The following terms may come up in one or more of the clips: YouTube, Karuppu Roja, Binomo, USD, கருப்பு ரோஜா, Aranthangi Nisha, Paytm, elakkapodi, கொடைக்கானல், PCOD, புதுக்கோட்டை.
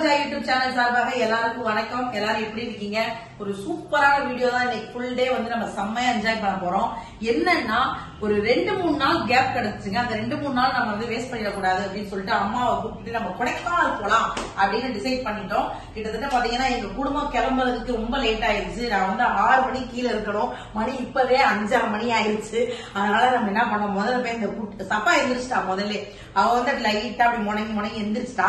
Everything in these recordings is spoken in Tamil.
Roja YouTube channel சார்பாக எல்லாருக்கும் வணக்கம் எல்லாரும் எப்படி இருக்கீங்க ஒரு சூப்பரான வீடியோ தான் இன்னைக்கு full day வந்து நம்ம செம்மயா என்ஜாய் பண்ண போறோம் என்னன்னா ஒரு 2-3 நாள் கேப் கிடைச்சுங்க அந்த 2-3 நாள் நாம வந்து வேஸ்ட் பண்ணிட கூடாது அப்படி சொல்லிட்டு அம்மாவை கூப்பிட்டு நம்ம கொடைக்கானல் போலாம் அப்படினு டிசைட் பண்ணிட்டோம் கிட்டத்தட்ட பாத்தீங்கன்னா எங்க குடும்பம் கிளம்பறதுக்கு ரொம்ப லேட் ஆயிருச்சு நான் வந்து 6 மணி கீழ இருக்கறோம் மணி இப்பவே 5 மணி ஆயிருச்சு அதனால நம்ம என்ன பண்ணோம் முதல்ல போய் இந்த சப்பா எந்திரிச்சா முதல்ல அவ வந்து லைட்டா அப்படி முணங்கி எந்திரிச்சா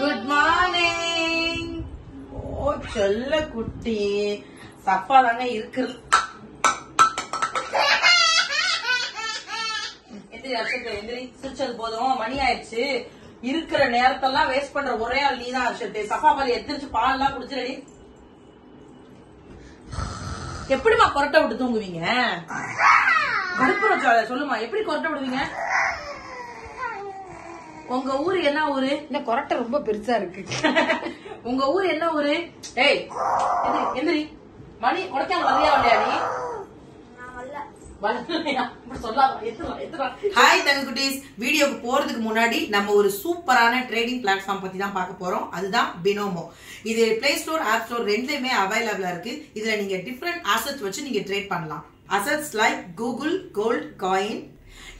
Good morning. Oh, challa kutti. Sappa danga irukku. Edhi ashok endri sirchal bodum mani aayichu. Irukra nerathalla waste pandra ore aal nee dhaan ashok. Sappa pali edhirchu paalla kudichiradi. Eppadi ma korata vittu thoonguvinga? Karuppu Roja solluma eppadi korata viduvinga? உங்க ஊரு என்ன ஊரு இந்த கொரட்டை ரொம்ப பெருசா இருக்கு உங்க ஊரு என்ன ஊரு ஏய் எந்திரி மணி கொடைக்கானல் வரையா வரையாடி நான் வரல வரலையா இப்ப சொல்லாத எதுவா ஹாய் தங்ககுட்டீஸ் வீடியோக்கு போறதுக்கு முன்னாடி நம்ம ஒரு சூப்பரான ட்ரேடிங் பிளாட்ஃபார்ம் பத்தி தான் பார்க்க போறோம் அதுதான் Binomo இது Play Store App Store ரெண்டுலயுமே அவேலபிளா இருக்கு இதுல நீங்க டிஃபரண்ட் அசெட்ஸ் வச்சு நீங்க ட்ரேட் பண்ணலாம் assets like Google gold coin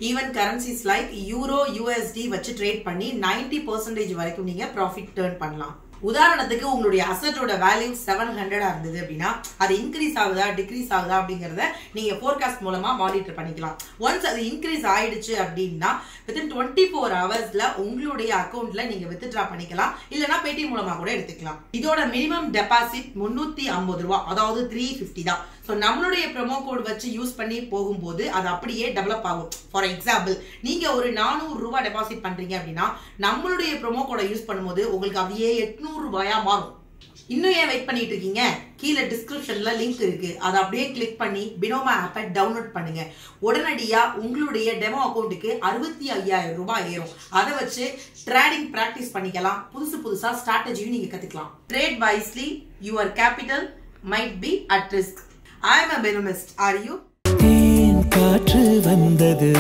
Even currencies like Euro, USD வச்சு trade பண்ணி 90% வரைக்கும் நீங்க profit turn பண்ணலாம். உதாரணத்துக்கு உங்களுடைய அசெட்டோட வேல்யூ 700 இருந்தது அப்படினா அது இன்கிரீஸ் ஆகுதா டிக்ரீஸ் ஆகுதா அப்படிங்கறத நீங்க forecast மூலமா மானிட்டர் பண்ணிக்கலாம். ஒன்ஸ் அது இன்கிரீஸ் ஆயிடுச்சு அப்படினா within 24 ஹவர்ஸ்ல உங்களுடைய அக்கவுண்ட்ல நீங்க withdraw பண்ணிக்கலாம் இல்லனா Paytm மூலமா கூட எடுத்துக்கலாம். இதோட மினிமம் டெபாசிட் 350 ரூபாய் அதாவது 350 தான். So நம்மளுடைய promo code வச்சு யூஸ் பண்ணி போகும்போது அது அப்படியே டெவலப் ஆகும். For example நீங்க ஒரு 400 ரூபாய் டெபாசிட் பண்றீங்க அப்படினா நம்மளுடைய promo code யூஸ் பண்ணும்போது உங்களுக்கு அப்படியே 800 ரூபாயா மாறும். இன்னும் ஏன் வெயிட் பண்ணிட்டு இருக்கீங்க? கீழ டிஸ்கிரிப்ஷன்ல லிங்க் இருக்கு. அத அப்படியே கிளிக் பண்ணி Binomo ஆப்பை டவுன்லோட் பண்ணுங்க. உடனடியா உங்களுடைய டெமோ அக்கவுண்டுக்கு 65000 ரூபாய் ஏறும். அத வச்சு ட்ரேடிங் பிராக்டீஸ் பண்ணிக்கலாம். புதுசு புதுசா ஸ்ட்ராட்டஜியை நீங்க கத்துக்கலாம். Trade wisely, your capital might be at risk. I am a Binomist. Are you? தேன் காற்று வந்தது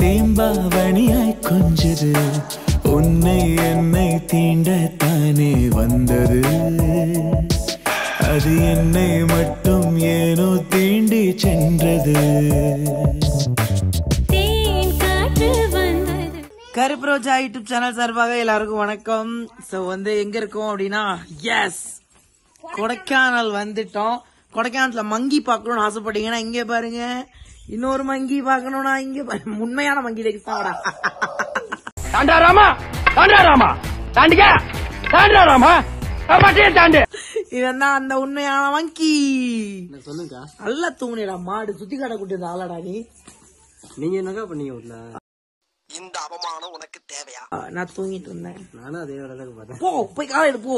தேம்பாவணியாய் கொஞ்சது உன்னை என்னை தீண்ட தானே வந்தது அது என்னை மட்டும் ஏனோ தீண்டி சென்றது தேன் காற்று வந்தது கருப்பு ரோஜா யூடியூப் சேனல் சார்பாக எல்லாருக்கும் வணக்கம் சோ வந்து எங்க இருக்கோம் அப்படினா எஸ் கொடைக்கானல் வந்துட்டோம் கொடைக்கானல்ல மங்கி பார்க்கணும்னு ஆசைப்பட்டீங்கன்னா இங்கே பாருங்க இன்னொரு மங்கி பார்க்கணும்னா இங்கே உண்மையான மங்கி தேக்கிட்டாடா தாண்டா ராமா இவன் தான் அந்த உண்மையான மங்கி சொல்லுங்க நல்லா தூங்குனேடா மாடு சுத்தி காட்ட கூட்டியது ஆளாடா நீங்க என்னக்கா பண்ணீங்க உள்ள இந்த அவமானம் உனக்கு தேவையா நான் தூங்கிட்டு இருந்தேன் நானும் அதே வேலைக்கு பார்த்தேன் போ போய் காலை எடுப்போ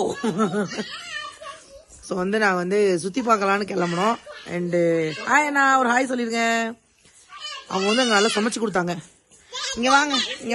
So வந்து நான் வந்து சுத்தி பார்க்கலாம்னு கிளம்பறோம் and ஹாய் அண்ணா ஒரு ஹாய் சொல்லிருக்கேன் அவங்க வந்து நல்லா சமைச்சு கொடுத்தாங்க இங்க வாங்க இங்க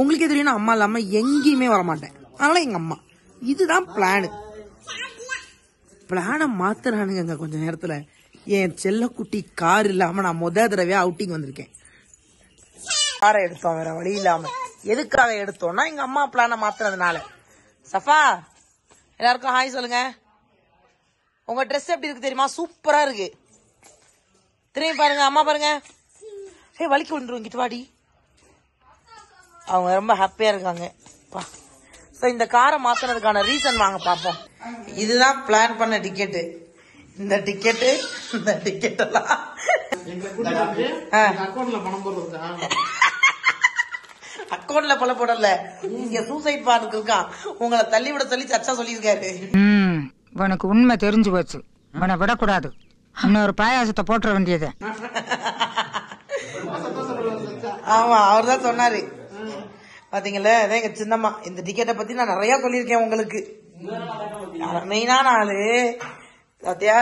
உங்களுக்கே தெரியும் அம்மா இல்லாம எங்கேயுமே வரமாட்டேன் அதனால எங்க அம்மா இதுதான் பிளானை மாத்துறானுங்க கொஞ்ச நேரத்துல என் செல்லக்குட்டி கார் இல்லாம நான் முதல் தடவையா அவுட்டிங் வந்திருக்கேன் காரை எடுத்தோம் வேற வழி இல்லாம எதுக்காக எடுத்தோம்னா எங்க அம்மா பிளானை மாத்துறதுனால சஃபா எல்லாருக்கும் ஹாய் சொல்லுங்க உங்க ட்ரெஸ் எப்படி இருக்கு தெரியுமா சூப்பரா இருக்கு திரும்பி பாருங்க அம்மா பாருங்க ஏய் வலிக்கு வந்துரும் கிட்ட வாடி அவங்க ரொம்ப ஹாப்பியா இருக்காங்க So in the car maatranadukana reason vaanga paapom. Idha plan panna ticket. இந்த ticket la. Account la panam poduka. Account la pala podala. Inga suicide paarukka. Ungala thalli vida thalli chacha sollirukaru. உனக்கு உண்மை தெரிஞ்சு போச்சு. உன விட கூடாது. இன்னொரு பாயாசத்தை போட்ற வேண்டியது. ஆமா அவர்தான் சொன்னாரு. பாத்தீங்களா எங்க சின்னம்மா இந்த டிக்கெட்ட பத்தி நான் நிறைய சொல்லிருக்கேன் உங்களுக்கு. மெயினா நாளு சத்யா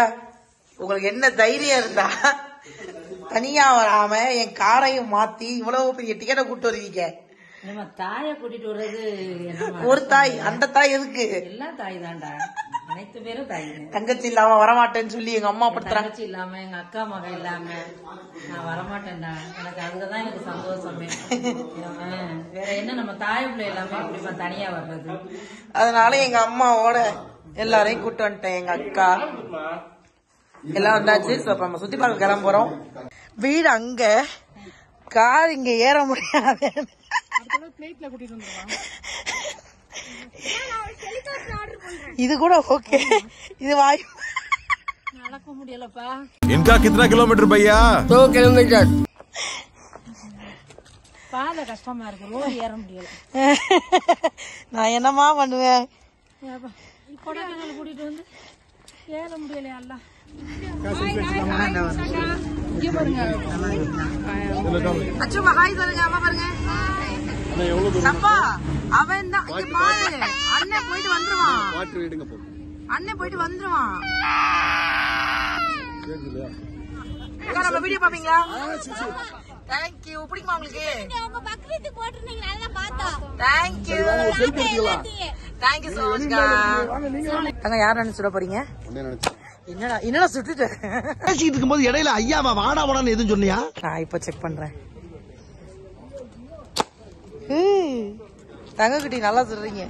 உங்களுக்கு என்ன தைரியம் இருந்தா தனியா வராம என் காரையும் மாத்தி இவ்வளவு பெரிய டிக்கெட்டை கூட்டு வருவீங்க. தாய கூட்டிட்டு வர்றது ஒரு தாய் அந்த தாய் இருக்கு எல்லா தாய் தான்டா அனைத்து பேரும் தாய். தங்கச்சி இல்லாம வரமாட்டேன்னு சொல்லி எங்க அம்மா படுத்துறாங்க. தங்கச்சி இல்லாம எங்க அக்கா மகன் இல்லாம நான் வரமாட்டேன்டா. எனக்கு அதுதான் எனக்கு சந்தோஷமே. வேற என்ன நம்ம தாய் பிள்ளை எல்லாமே இப்படிமா தனியா வர்றது. அதனால எங்க அம்மாவோட எல்லாரையும் கூட்டு வந்துட்டேன். எங்க அக்கா எல்லாம் வந்தாச்சு. நம்ம சுத்தி பார்க்க கிளம்ப போறோம். வீடு அங்க கார் இங்க ஏற முடியாது. இது கூட ஓகே. இது வாய் நடக்க முடியலப்பா. இன்கா कितना கிலோமீட்டர் பையா? 2 கிலோமீட்டர். பாதை கஷ்டமா இருக்கு. ரோ ஏற முடியல. நான் என்னமா பண்ணுவேன்? இப்போட நாங்க கூட்டிட்டு வந்து ஏற முடியல அல்லாஹ். இங்க பாருங்க. அச்சுமா ஹாய் சொல்லுங்க. அம்மா பாருங்க. சப்பா அவன் தான் அண்ணன் போயிட்டு வந்துருவான். அண்ணன் போயிட்டு வந்துருவான். நம்ம வீடியோ பாப்பீங்களா? தேங்க்யூ. பிடிக்குமா உங்களுக்கு? Thank you thank you so much. அங்க யார் நினைச்சு சுட போறீங்க? என்னடா என்னடா சுட்டுட்டு பேசிட்டு இருக்கும்போது இடையில ஐயாவா வாடா வாடான்னு எதுவும் சொன்னியா? நான் இப்ப செக் பண்றேன். தங்கக்குட்டி நல்லா சொல்றீங்க.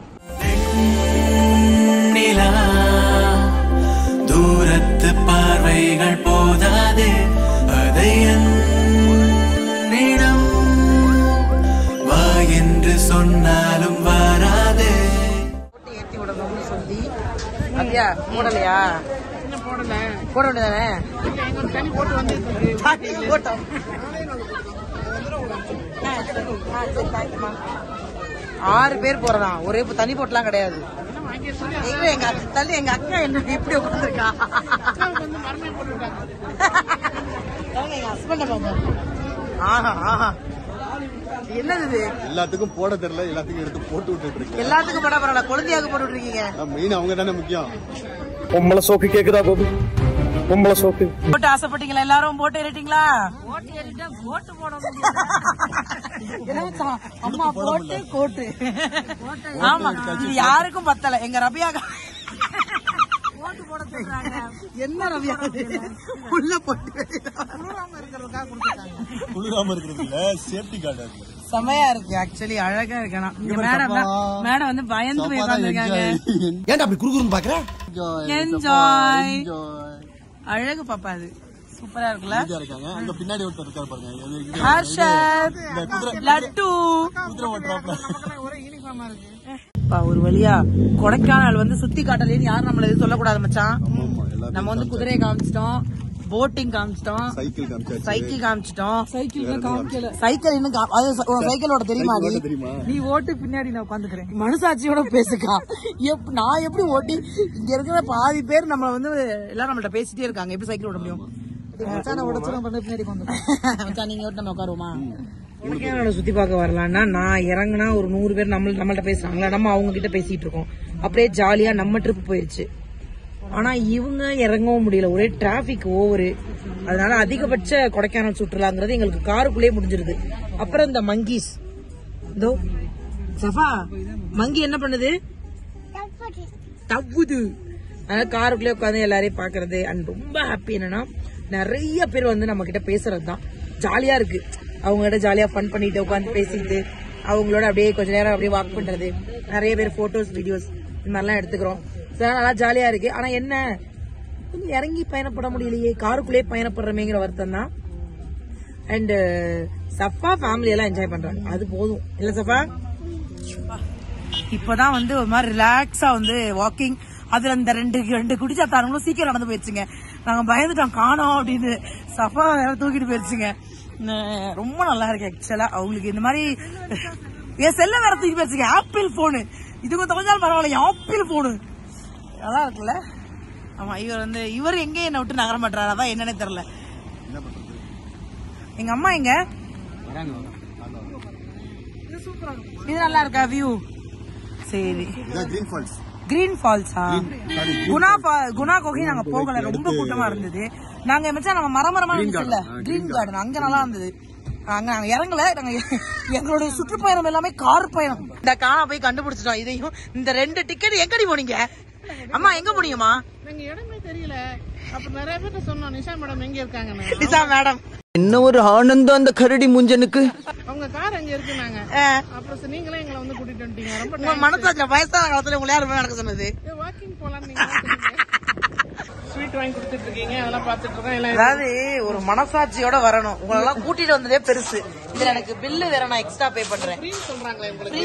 தூரத்து பார்வைகள் போதாது அதை வா என்று சொன்னாலும் வராது. ஏற்றி விடணும்னு சொல்லி அப்படியா போடலையா? போட வேண்டியதானே போட்டோம். ஆறு பேர் போறதான் ஒரே தனி போட்டுலாம் கிடையாது. எங்க அக்கா என்ன எப்படி உட்காந்துருக்கா? என்னது எல்லாத்துக்கும் போட தெரியல. எல்லாத்துக்கும் எடுத்து போட்டு விட்டு இருக்கீங்க. எல்லாத்துக்கும் போட பரவாயில்ல. குழந்தையாக போட்டு இருக்கீங்க. மெயின் அவங்க தானே முக்கியம். பொம்பளை சோக்கு கேக்குதா? கோபி பொம்பளை சோக்கு போட்டு ஆசைப்பட்டீங்களா? எல்லாரும் போட்டு ஏறிட்டீங்களா? போட்டு போட அம்மா போட்டு கோட்டு. ஆமா இது யாருக்கும் பத்தல. எங்க ரபியா போட்டு போட சொல்றாங்க. என்ன ரபியா உள்ள போட்டு குளிராம இருக்கிறதுக்காக கொடுத்துட்டாங்க. குளிராம இருக்கிறது இல்ல சேஃப்டி கார்டு. செமையா இருக்கு. ஆக்சுவலி அழகா இருக்கணும். மேடம் வந்து பயந்து போய் உட்காந்துருக்காங்க. ஏன்டா அப்படி குறுகுறுன்னு பாக்குற? என்ஜாய் அழகு பாப்பா. அது சூப்பரா இருக்குல்ல? அங்க பின்னாடி ஒருத்தர் இருக்காரு பாருங்க. ஹர்ஷத் லட்டு குதிரை ஓட்டறாப்ல. நமக்கு ஒரே யூனிஃபார்மா இருக்கு. பா ஒரு வழியா கொடைக்கானல் வந்து சுத்தி காட்டலன்னு யாரும் நம்மள எது சொல்ல கூடாது மச்சான். நம்ம வந்து குதிரையை காமிச்சிட்டோம், போட்டிங் காமிச்சிட்டோம், சைக்கிள் காமிச்சிட்டோம். சைக்கிள் இன்னும் சைக்கிளோட தெரியுமா? நீ ஓட்டு பின்னாடி நான் உட்காந்துக்கிறேன். மனுசாட்சியோட பேசுக்கா. நான் எப்படி ஓட்டி இங்க இருக்கிற பாதி பேர் நம்ம வந்து எல்லாரும் நம்மள்ட்ட பேசிட்டே இருக்காங்க. எப்படி சைக்கிள் ஓட முடியும்? நீங்க நம்ம உட்காருவோமா? கொடைக்கானல சுத்தி பார்க்க வரலாம்னா நான் இறங்குனா ஒரு 100 பேர் நம்மள்ட்ட பேசுறாங்களா? நம்ம அவங்க கிட்ட பேசிட்டு இருக்கோம். அப்படியே ஜாலியா நம்ம ட்ரிப் போயிருச்சு. ஆனா இவங்க இறங்கவும் முடியல. ஒரே டிராபிக் ஓவரு. அதனால அதிகபட்ச கொடைக்கானல் சுற்றுலாங்கிறது எங்களுக்கு காருக்குள்ளே முடிஞ்சிருது. அப்புறம் இந்த மங்கீஸ் இதோ சஃபா மங்கி என்ன பண்ணுது? தப்புது. அதனால காருக்குள்ளே உட்காந்து எல்லாரையும் பாக்குறது. அண்ட் ரொம்ப ஹாப்பி என்னன்னா நிறைய பேர் வந்து நம்ம கிட்ட பேசுறதுதான். ஜாலியா இருக்கு. அவங்க கிட்ட ஜாலியா ஃபன் பண்ணிட்டு உட்காந்து பேசிட்டு அவங்களோட அப்படியே கொஞ்ச நேரம் அப்படியே வாக் பண்றது. நிறைய பேர் போட்டோஸ் வீடியோஸ் இந்த மாதிரிலாம் எடுத்துக்கிறோம். நல்லா ஜாலியா இருக்கு. ஆனா என்ன கொஞ்சம் இறங்கி பயணப்பட முடியலையே. காருக்குள்ளே பயணப்படுறமேங்கிற வருத்தம் தான். அண்ட் சஃபா ஃபேமிலி எல்லாம் என்ஜாய் பண்றாங்க. அது போதும் இல்ல சஃபா? இப்பதான் வந்து ஒரு மாதிரி ரிலாக்ஸா வந்து வாக்கிங் அதுல அந்த ரெண்டு குடிச்சா தானுங்களும் சீக்கிரம் நடந்து போயிருச்சுங்க. நாங்க பயந்துட்டோம் காணோம் அப்படின்னு, சஃபா வேற தூக்கிட்டு போயிருச்சுங்க. ரொம்ப நல்லா இருக்கு ஆக்சுவலா அவங்களுக்கு இந்த மாதிரி. என் செல்ல வேற தூக்கி போயிருச்சுங்க, ஆப்பிள் போனு. இதுக்கு தொலைஞ்சாலும் பரவாயில்ல, ஆப்பிள் போனு நல்லா இருக்குல்ல. ஆமா, இவர் வந்து இவர் எங்க என்ன விட்டு நகர மாட்டாரு, அதான் என்னன்னு தெரியல. எங்க அம்மா எங்க இது நல்லா இருக்கா வியூ? சரி, கிரீன் ஃபால்ஸா? குணா கோகை நாங்க போகல, ரொம்ப கூட்டமா இருந்தது. நாங்க மச்சான் நம்ம மரமரமா இருந்துச்சுல்ல கிரீன் கார்டன், அங்க நல்லா இருந்தது. அங்க நாங்க இறங்கல, நாங்க எங்களுடைய சுற்றுப்பயணம் எல்லாமே கார் பயணம். இந்த காணா போய் கண்டுபிடிச்சிட்டோம் இதையும். இந்த ரெண்டு டிக்கெட் எங்கடி போனீங்க அம்மா? எங்க போனீங்கம்மா? நாங்க இடமே தெரியல. அப்ப நிறைய பேர் சொன்னோம் நிஷா மேடம் எங்க இருக்காங்க. நிஷா மேடம் என்ன ஒரு ஆனந்தம் அந்த கரடி முஞ்சனுக்கு. அவங்க கார் அங்க இருக்கு. நாங்க அப்புறம் நீங்களே எங்களை வந்து கூட்டிட்டு வந்துட்டீங்க. ரொம்ப மனசாட்சியா வயசான காலத்துல உங்களை யாரும் நடக்க சொன்னது? வாக்கிங் போலாம் நீங்க. ஸ்வீட் வாங்கி கொடுத்துட்டு இருக்கீங்க, அதெல்லாம் பாத்துட்டு இருக்கோம். அதாவது ஒரு மனசாட்சியோட வரணும். உங்களை எல்லாம் கூட்டிட்டு வந்ததே பெருசு. இதுல எனக்கு பில்லு வேற நான் எக்ஸ்ட்ரா பே பண்றேன். சொல்றாங்களே உங்களுக்கு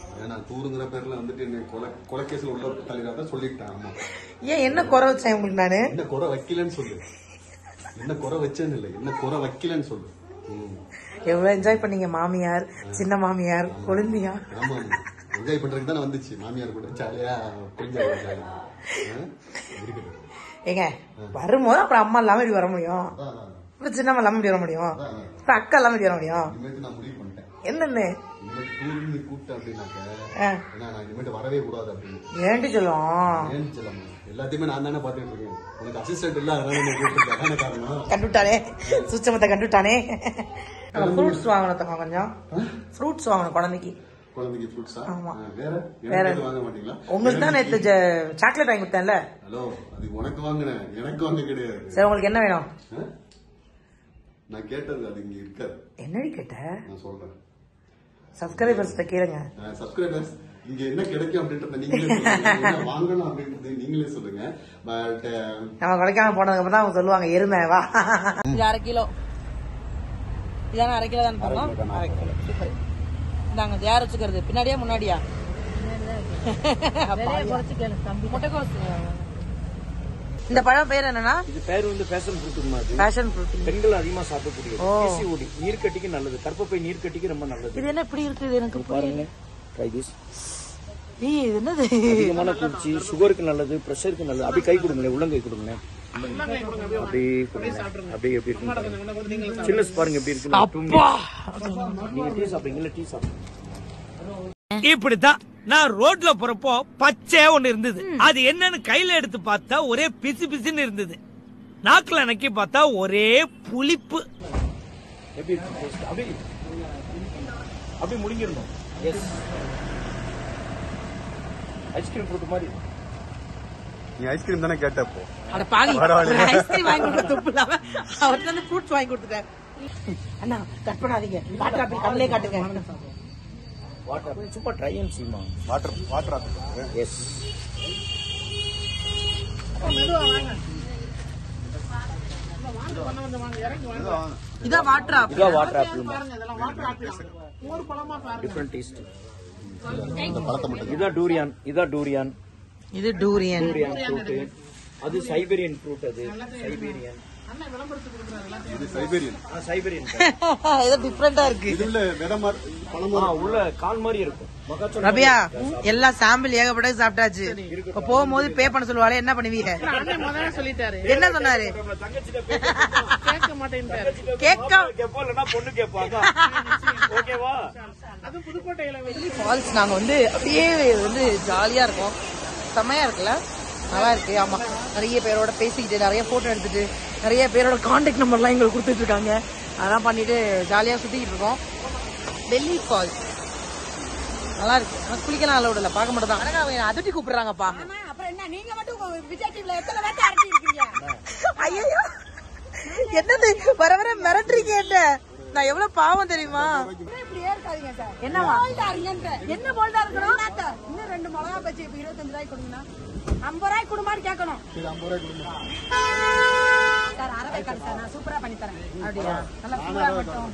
நான் டூருங்கிற பேர்ல வந்துட்டு என்ன கொலை கேஸ்ல உள்ள தலைவரா சொல்லிட்டேன். ஆமா. ஏன் என்ன குறை வச்சேன் உங்களுக்கு? நானு என்ன குறை வைக்கலன்னு சொல்லு. என்ன குறை வச்சேன்னு இல்ல, என்ன குறை வைக்கலன்னு சொல்லு. எவ்வளவு என்ஜாய் பண்ணீங்க? மாமியார், சின்ன மாமியார், கொழுந்தியா? ஆமா, என்ஜாய் பண்றதுக்கு தானே வந்துச்சு. மாமியார் கூட ஜாலியா கொஞ்சம் ஏங்க வரும்போது அப்புறம் அம்மா இல்லாம இப்படி வர முடியும், இப்ப சின்னம்மா இல்லாம இப்படி வர முடியும், இப்ப அக்கா இல்லாம இப்படி வர முடியும். என்னன்னு வரவே கூடாது ஏன்ட்டு சொல்லுவோம். எல்லாத்தையுமே நான் தானே பாத்துட்டு இருக்கேன். உனக்கு அசிஸ்டன்ட் இல்ல, அதனால கண்டுட்டானே, சுச்சமத்தை கண்டுட்டானே. ஃப்ரூட்ஸ் வாங்கணும் கொஞ்சம். ஃப்ரூட்ஸ் வாங்கணும் குழந்தைக்கு. குழந்தைக்கு ஃப்ரூட்ஸா? ஆமா. வேற வேற வாங்க மாட்டீங்களா? உங்களுக்கு தான் நேத்து சாக்லேட் வாங்கி கொடுத்தேன்ல. ஹலோ, அது உனக்கு வாங்குனேன், எனக்கு வாங்க கிடையாது. சரி, உங்களுக்கு என்ன வேணும்? நான் கேட்டது அது இங்க இருக்காது. என்னடி கேட்ட? நான் சொல்றேன், சப்ஸ்கிரைபர்ஸ் கிட்ட கேளுங்க. சப்ஸ்கிரைபர்ஸ் இங்க என்ன கிடைக்கும் அப்படின்றத நீங்களே சொல்லுங்க, என்ன வாங்கணும் அப்படின்றத நீங்களே சொல்லுங்க. பட் நம்ம கொடைக்கானல் போனதுக்கு அப்புறம் தான் அவங்க சொல்லுவாங்க எருமை வா. இது அரை கிலோ. இதான அரை கிலோ தான் பண்ணோம். அரை கிலோ சூப்பர். இதாங்க யார் வச்சுக்கிறது, பின்னாடியா முன்னாடியா? முட்டைக்கோஸ். இந்த பழம் பேர் என்னன்னா? இது பேர் வந்து பேஷன் ஃப்ரூட் மாதிரி. பேஷன் ஃப்ரூட் பெண்கள் அதிகமா சாப்பிடக்கூடிய PCOD நீர்க்கட்டிக்கு நல்லது, கர்ப்பப்பை நீர்க்கட்டிக்கு ரொம்ப நல்லது. இது என்ன இப்படி இருக்குது? எனக்கு பாருங்க, ட்ரை திஸ். இது என்னது? அதிகமான குளிர்ச்சி சுகருக்கு நல்லது, பிரஷருக்கு நல்லது. அப்படி கை கொடுங்களே, உள்ளங்கை கொடுங்களே. அப்படியே அப்படியே எப்படி இருக்கு சின்ன பாருங்க, எப்படி இருக்கு. அப்பா நீங்க டீ சாப்பிடுங்களா? டீ சாப்பிடுங்க. இப்படித்தான் நான் ரோட்ல போறப்போ பச்சை ஒண்ணு இருந்தது. அது என்னன்னு கையில எடுத்து பார்த்தா ஒரே பிசு பிசுன்னு இருந்தது. நாக்குல நக்கி பார்த்தா ஒரே புளிப்பு. ஐஸ்கிரீம் போட்டு மாதிரி. நீ ஐஸ்கிரீம் தானே கேட்டப்போ? ஐஸ்கிரீம் வாங்கி கொடுத்து ஃப்ரூட்ஸ் வாங்கி கொடுத்துட்டேன். அண்ணா கட் பண்ணாதீங்க, கம்மிலே காட்டுங்க. Water. Super dry and see, ma'am. Water. Yes. Ida water apple. Ida water apple, ma'am. Different taste. Ida durian. Ida durian. Durian fruit. Adu Siberian fruit adu. Siberian. அண்ணா விளம்பரத்து குடுக்குறாங்க. இது சைபீரியன். சைபீரியன். இது டிஃபரண்டா இருக்கு. இதுல வெடமார் பழமா உள்ள கால் மாதிரி இருக்கும். ரபியா எல்லா சாம்பிள் ஏகப்பட்ட சாப்பிட்டாச்சு. இப்ப போகும்போது பே பண்ண சொல்லுவாளே, என்ன பண்ணுவீங்க? அண்ணா முதல்ல சொல்லிட்டாரு. என்ன சொன்னாரு? தங்கச்சிட்ட பே கேட்க மாட்டேன்ட்டாரு. கேட்க கேப்பலனா பொண்ணு கேப்பாங்க. ஓகேவா? அது புதுக்கோட்டையில வெள்ளி ஃபால்ஸ். நாங்க வந்து அப்படியே வந்து ஜாலியா இருக்கோம். செமையா இருக்குல்ல? நல்லா இருக்கு. ஆமா, நிறைய பேரோட பேசிக்கிட்டு, நிறைய போட்டோ எடுத்துட்டு, நிறைய பேரோட கான்டாக்ட் நம்பர்லாம் எங்களுக்கு கொடுத்துட்டு இருக்காங்க. அதெல்லாம் பண்ணிட்டு ஜாலியா சுத்திக்கிட்டு இருக்கோம். டெல்லி ஃபால்ஸ் நல்லா இருக்கு. குளிக்கலாம் அளவுடல, பார்க்க மட்டும் தான். அதட்டி கூப்பிடுறாங்கப்பா. நீங்க மட்டும் விஜய் டிவில எத்தனை பேர் அரட்டி இருக்கீங்க? ஐயோ என்னது வர வர மிரட்றீங்க என்ன? நான் எவ்வளவு பாவம் தெரியுமா? இப்படியே இருக்காதீங்க சார். என்ன போல்டா இருக்கீங்க? என்ன போல்டா இருக்கணும்? இன்னும் ரெண்டு மிளகா பச்சி 25 ரூபாய் கொடுங்கனா 50 ரூபாய் கொடுமான்னு கேட்கணும். சரி 50 ரூபாய் கொடுங்க சார். அரவே correct sir. நான் சூப்பரா பண்ணி தரேன். அப்படியே நல்லா சூப்பரா பண்ணோம்.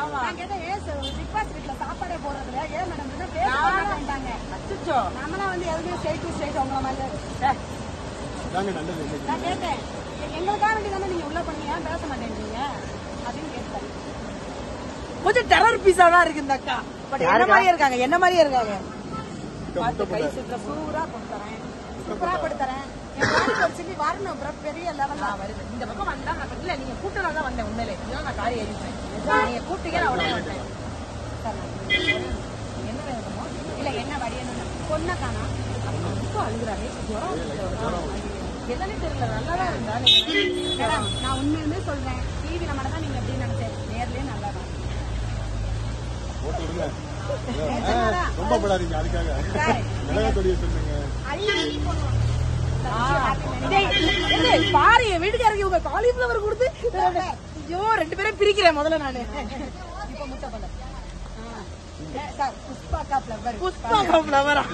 ஆமா நான் கேட்டா ஏன் சார் பிக் பாஸ் வீட்ல சாப்பாடே போறதுல ஏன் மேடம் என்ன பேச மாட்டாங்க அச்சச்சோ நம்மள வந்து எதுமே ஸ்ட்ரைட் டு ஸ்ட்ரைட் அவங்கள மாதிரி தாங்க நல்லது நான் கேட்டேன் எங்களுக்கா வேண்டி தான நீங்க உள்ள பண்ணீங்க ஏன் பேச மாட்டேங்கறீங்க அப்படினு கேட்டேன் கொஞ்சம் டெரர் பீஸாவா இருக்கு இந்த அக்கா பட் என்ன மாதிரியே இருக்காங்க என்ன மாதிரியே இருக்காங்க பாத்து கை சுத்த சூரா கொடுத்தறேன் சூரா கொடுத்தறேன் எனக்கு ஒரு சின்ன வரணும் ப்ரோ பெரிய லெவல்ல வருது இந்த பக்கம் வந்தா நான் இல்ல நீங்க கூட்டறத தான் வந்தேன் உண்மையிலே இல்ல நான் காரிய ஏறிட்டேன் நீங்க கூட்டிங்க நான் உடனே வரேன் சார் என்ன வேணுமோ இல்ல என்ன வடியணும் பொண்ண காணா அப்போ அழுகுறானே ஜரம் என்னன்னு தெரியல நல்லா இருந்தா நான் உண்மையிலே சொல்றேன் டிவில மட்டும் நீங்க எப்படி நடந்தே நேர்லயே நல்லா தான் போட்டு விடுங்க ரொம்ப படாதீங்க அதுக்காக நல்லா தொடியே சொல்லுங்க அள்ளி போறோம் பாரு என் வீட்டுக்காரங்க உங்க காலிஃபிளவர் கொடுத்து ஐயோ ரெண்டு பேரும் பிரிக்கிறேன் முதல்ல நானு இப்ப முட்டை பல புஷ்பாக்கா பிளவரா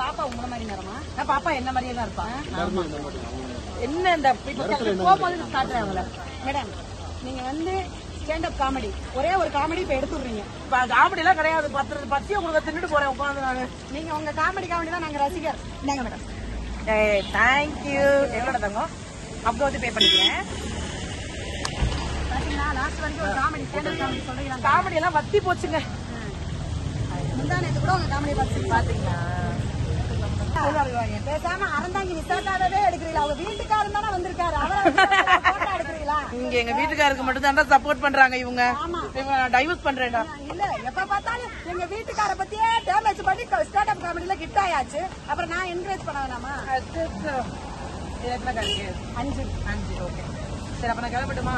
பாப்பா உங்களை மாதிரி நேரமா நான் பாப்பா என்ன மாதிரியே தான் இருப்பான் என்ன இந்த போகும்போது காட்டுறேன் அவங்கள மேடம் நீங்க வந்து ஸ்டாண்டப் காமெடி ஒரே ஒரு காமெடி இப்ப எடுத்துடுறீங்க காமெடி எல்லாம் கிடையாது பத்தி உங்களுக்கு தின்னுட்டு போறேன் உட்காந்து நானு நீங்க உங்க காமெடி காமெடி தான் நாங்க ரசிகர் என்னங்க மேடம் தேங்க்யூ எவ்வளோ தாங்க அப்போ வந்து பே பண்ணிக்கிறேன் லாஸ்ட் வரைக்கும் ஒரு காமெடி ஸ்டாண்டப் காமெடி சொல்றீங்க காமெடி எல்லாம் வத்தி போச்சுங்க முந்தானேத்து கூட உங்க காமெடி பார்த்து பாத்தீங்களா பேசாம அறந்தாங்க நிசாக்காரவே எடுக்கிறீங்களா அவங்க வீட்டுக்காரன் தானே வந்திருக்காரு அவரை இங்க எங்க வீட்டுக்காருக்கு மட்டும் தான் சப்போர்ட் பண்றாங்க இவங்க டைவர்ஸ் பண்றேன்டா இல்ல எப்ப பார்த்தாலும் எங்க வீட்டுக்கார பத்தியே டேமேஜ் பண்ணி ஸ்டார்ட் அப் காமெடியில கிட் ஆயாச்சு அப்புறம் நான் என்கரேஜ் பண்ணவேனாமா அஞ்சு அஞ்சு ஓகே சரி அப்ப நான் கிளம்பட்டுமா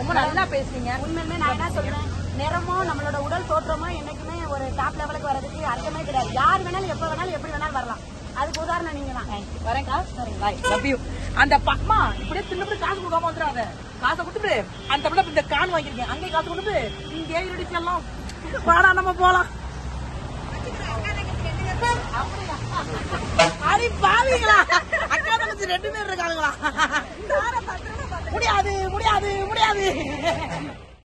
ரொம்ப நல்லா பேசுறீங்க உண்மையுமே நான் என்ன சொல்றேன் நிறமோ நம்மளோட உடல் தோற்றமோ என்னைக்குமே ஒரு டாப் லெவலுக்கு வர்றதுக்கு அர்த்தமே கிடையாது யார் வேணாலும் எப்ப வேணாலும் எப்படி வேணாலும் வரலாம் அதுக்கு உதாரணம் நீங்க தான் வரேங்கா பாய் லவ் யூ அந்த பக்மா இப்படியே சின்னப்படி காசு கொடுக்காம வந்துடாத காசை கொடுத்துட்டு அந்த பிள்ளை இந்த கான் வாங்கிருக்கேன் அங்கே காசு கொடுத்துட்டு இங்கே இடிச்செல்லாம் வாடா நம்ம போலாம் அடி பாவீங்களா அக்கா தங்கச்சி ரெண்டு பேர் இருக்காங்களா முடியாது முடியாது முடியாது